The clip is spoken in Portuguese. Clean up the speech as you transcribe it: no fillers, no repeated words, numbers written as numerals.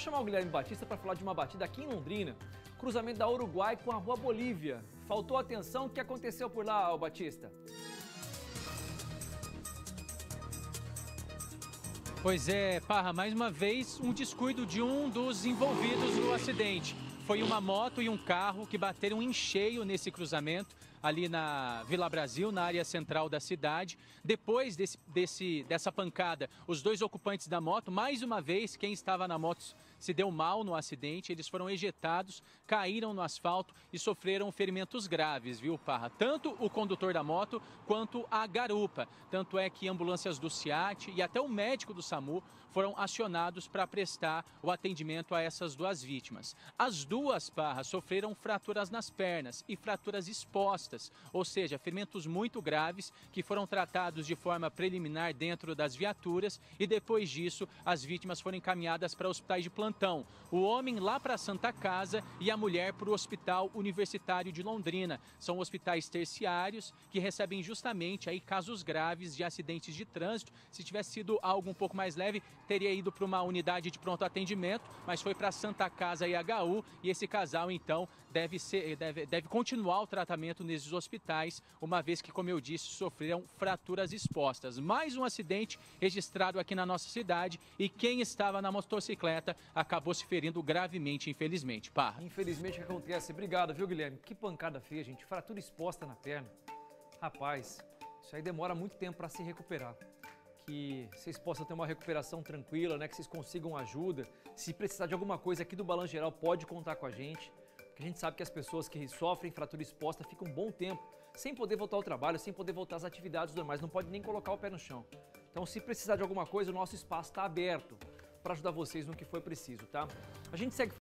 Vamos chamar o Guilherme Batista para falar de uma batida aqui em Londrina. Cruzamento da Uruguai com a Rua Bolívia. Faltou atenção, o que aconteceu por lá, Batista? Pois é, Parra, mais uma vez um descuido de um dos envolvidos no acidente. Foi uma moto e um carro que bateram em cheio nesse cruzamento, ali na Vila Brasil, na área central da cidade. Depois dessa pancada, os dois ocupantes da moto, mais uma vez, quem estava na moto se deu mal no acidente. Eles foram ejetados, caíram no asfalto e sofreram ferimentos graves, viu, Parra? Tanto o condutor da moto quanto a garupa. Tanto é que ambulâncias do SIAT e até o médico do SAMU foram acionados para prestar o atendimento a essas duas vítimas. As duas, Parra, sofreram fraturas nas pernas e fraturas expostas. Ou seja, ferimentos muito graves que foram tratados de forma preliminar dentro das viaturas e depois disso as vítimas foram encaminhadas para hospitais de plantão. O homem lá para a Santa Casa e a mulher para o Hospital Universitário de Londrina. São hospitais terciários que recebem justamente aí casos graves de acidentes de trânsito. Se tivesse sido algo um pouco mais leve, teria ido para uma unidade de pronto atendimento, mas foi para a Santa Casa e HU e esse casal então deve continuar o tratamento nesse dos hospitais, uma vez que, como eu disse, sofreram fraturas expostas. Mais um acidente registrado aqui na nossa cidade e quem estava na motocicleta acabou se ferindo gravemente, infelizmente. Parra. Infelizmente que acontece. Obrigado, viu, Guilherme? Que pancada feia, gente. Fratura exposta na perna. Rapaz, isso aí demora muito tempo para se recuperar. Que vocês possam ter uma recuperação tranquila, né? Que vocês consigam ajuda. Se precisar de alguma coisa aqui do Balanço Geral, pode contar com a gente. A gente sabe que as pessoas que sofrem fratura exposta ficam um bom tempo sem poder voltar ao trabalho, sem poder voltar às atividades normais, não pode nem colocar o pé no chão. Então, se precisar de alguma coisa, o nosso espaço está aberto para ajudar vocês no que for preciso, tá? A gente segue...